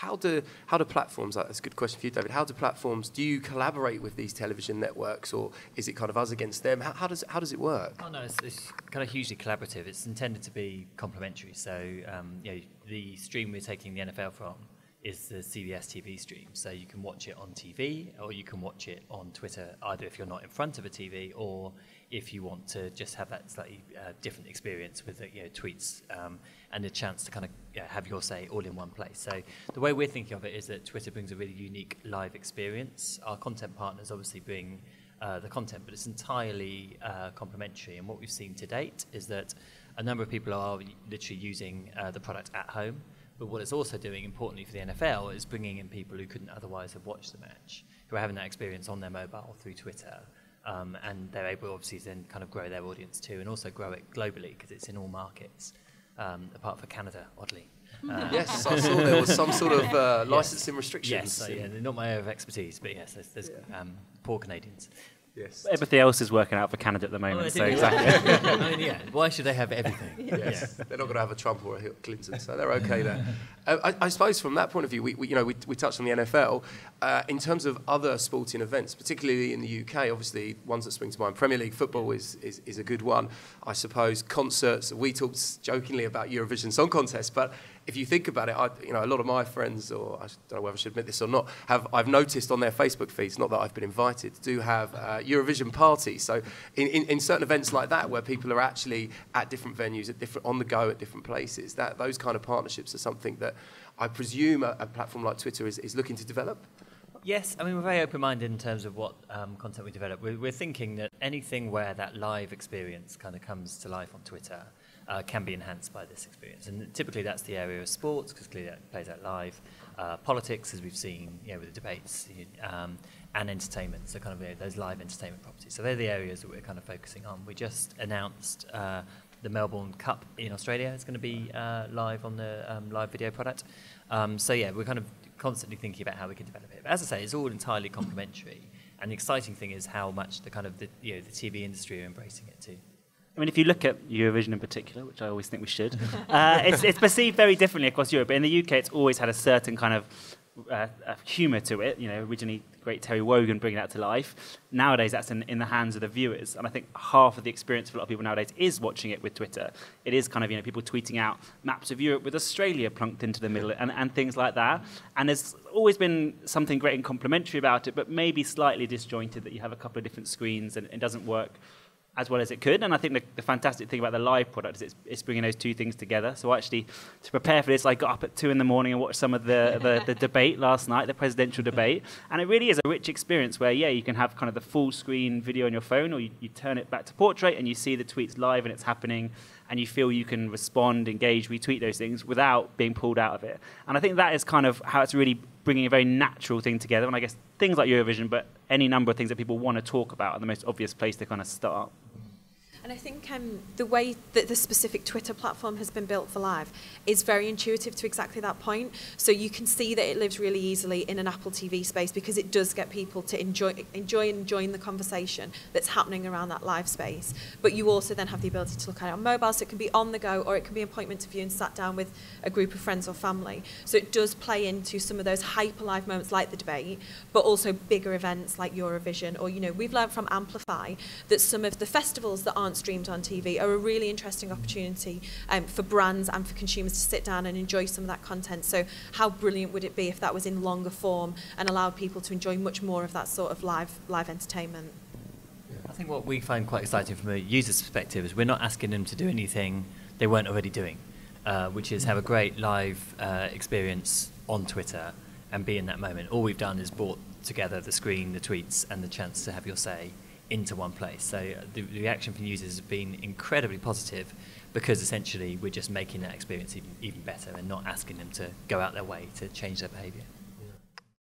How do platforms, that's a good question for you, David, how do platforms, do you collaborate with these television networks, or is it kind of us against them? How does it work? Oh, no, it's kind of hugely collaborative. It's intended to be complementary. So you know, the stream we're taking the NFL from is the CBS TV stream. So you can watch it on TV, or you can watch it on Twitter, either if you're not in front of a TV, or if you want to just have that slightly different experience with you know, tweets and a chance to kind of have your say all in one place. So the way we're thinking of it is that Twitter brings a really unique live experience. Our content partners obviously bring the content, but it's entirely complementary. And what we've seen to date is that a number of people are literally using the product at home. But what it's also doing, importantly for the NFL, is bringing in people who couldn't otherwise have watched the match, who are having that experience on their mobile through Twitter. And they're able, obviously, to then kind of grow their audience too, and also grow it globally, because it's in all markets, apart from Canada, oddly. Yes, I saw there was some sort of licensing restrictions. Yes, yeah, not my area of expertise, but yes, there's poor Canadians. Yes. Everything else is working out for Canada at the moment, so exactly. I mean, yeah. Why should they have everything? Yes. Yeah. They're not going to have a Trump or a Clinton, so they're okay there. I suppose from that point of view, we touched on the NFL. In terms of other sporting events, particularly in the UK, obviously ones that spring to mind, Premier League football is a good one. I suppose concerts. We talked jokingly about Eurovision Song Contest, but if you think about it, a lot of my friends, or I don't know whether I should admit this or not, I've noticed on their Facebook feeds, not that I've been invited, do have Eurovision parties. So in certain events like that, where people are actually at different venues, on the go at different places, those kind of partnerships are something that I presume a platform like Twitter is looking to develop. Yes, I mean, we're very open-minded in terms of what content we develop. We're thinking that anything where that live experience kind of comes to life on Twitter can be enhanced by this experience. And typically that's the area of sports, because clearly that plays out live, politics, as we've seen with the debates, and entertainment, so kind of those live entertainment properties. So they're the areas that we're kind of focusing on. We just announced the Melbourne Cup in Australia is going to be live on the live video product. So yeah, we're kind of constantly thinking about how we can develop it. But as I say, it's all entirely complementary. And the exciting thing is how much the kind of the TV industry are embracing it too. I mean, if you look at Eurovision in particular, which I always think we should, it's perceived very differently across Europe. But in the UK, it's always had a certain kind of humour to it. You know, originally the great Terry Wogan bringing that to life. Nowadays, that's in the hands of the viewers. And I think half of the experience for a lot of people nowadays is watching it with Twitter. It is kind of, people tweeting out maps of Europe with Australia plunked into the middle and things like that. And there's always been something great and complimentary about it, but maybe slightly disjointed that you have a couple of different screens and it doesn't work as well as it could. And I think the fantastic thing about the live product is it's bringing those two things together. So actually, to prepare for this, I got up at 2 in the morning and watched some of the debate last night, the presidential debate. And it really is a rich experience where, yeah, you can have kind of the full screen video on your phone, or you turn it back to portrait and you see the tweets live and it's happening, and you feel you can respond, engage, retweet those things without being pulled out of it. And I think that is kind of how it's really bringing a very natural thing together. And I guess things like Eurovision, but any number of things that people want to talk about are the most obvious place to kind of start. And I think the way that the specific Twitter platform has been built for live is very intuitive to exactly that point. So you can see that it lives really easily in an Apple TV space, because it does get people to enjoy and join the conversation that's happening around that live space. But you also then have the ability to look at it on mobile, so it can be on the go, or it can be appointment to view and sat down with a group of friends or family. So it does play into some of those hyper live moments like the debate, but also bigger events like Eurovision, or we've learned from Amplify that some of the festivals that aren't streamed on TV are a really interesting opportunity for brands and for consumers to sit down and enjoy some of that content. So how brilliant would it be if that was in longer form and allowed people to enjoy much more of that sort of live entertainment? I think what we find quite exciting from a user's perspective is we're not asking them to do anything they weren't already doing, which is have a great live experience on Twitter and be in that moment. All we've done is brought together the screen, the tweets, and the chance to have your say into one place. So the reaction from users has been incredibly positive, because essentially we're just making that experience even better and not asking them to go out their way to change their behaviour.